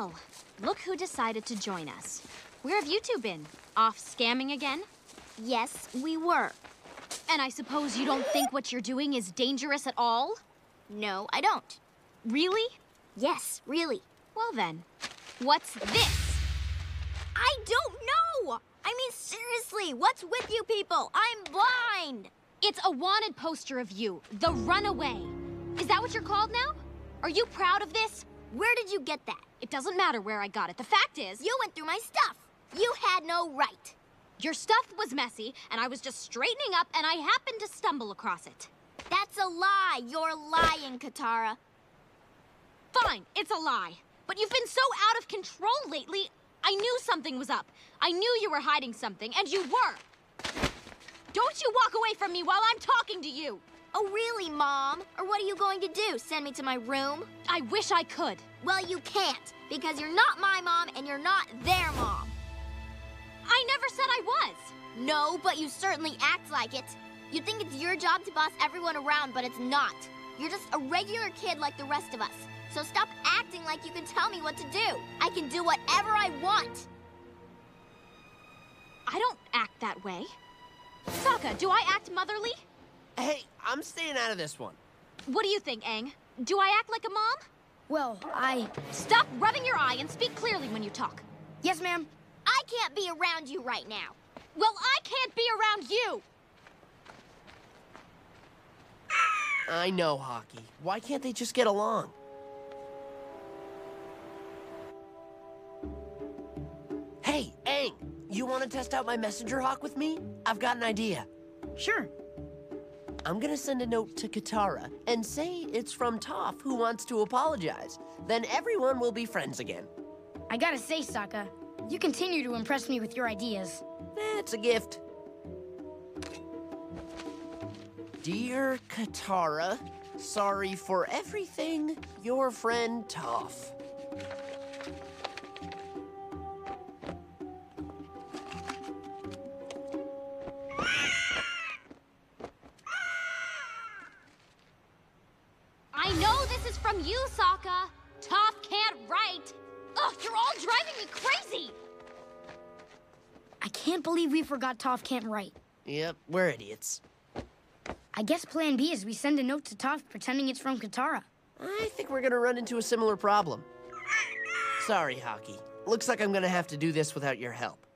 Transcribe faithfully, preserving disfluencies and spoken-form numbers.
Well, look who decided to join us. Where have you two been? Off scamming again? Yes, we were. And I suppose you don't think what you're doing is dangerous at all? No, I don't. Really? Yes, really. Well then, what's this? I don't know! I mean, seriously, what's with you people? I'm blind! It's a wanted poster of you, the runaway. Is that what you're called now? Are you proud of this? Where did you get that? It doesn't matter where I got it. The fact is, you went through my stuff. You had no right. Your stuff was messy, and I was just straightening up, and I happened to stumble across it. That's a lie. You're lying, Katara. Fine, it's a lie. But you've been so out of control lately, I knew something was up. I knew you were hiding something, and you were. Don't you walk away from me while I'm talking to you! Oh, really, Mom? Or what are you going to do, send me to my room? I wish I could. Well, you can't, because you're not my mom, and you're not their mom. I never said I was. No, but you certainly act like it. You think it's your job to boss everyone around, but it's not. You're just a regular kid like the rest of us. So stop acting like you can tell me what to do. I can do whatever I want. I don't act that way. Sokka, do I act motherly? Hey, I'm staying out of this one. What do you think, Aang? Do I act like a mom? Well, I... Stop rubbing your eye and speak clearly when you talk. Yes, ma'am. I can't be around you right now. Well, I can't be around you! I know, Haki. Why can't they just get along? Hey, Aang! You want to test out my messenger hawk with me? I've got an idea. Sure. I'm gonna send a note to Katara and say it's from Toph who wants to apologize. Then everyone will be friends again. I gotta say, Sokka, you continue to impress me with your ideas. That's a gift. Dear Katara, sorry for everything, your friend Toph. I know this is from you, Sokka. Toph can't write. Ugh, you're all driving me crazy! I can't believe we forgot Toph can't write. Yep, we're idiots. I guess plan B is we send a note to Toph pretending it's from Katara. I think we're gonna run into a similar problem. Sorry, Haki. Looks like I'm gonna have to do this without your help.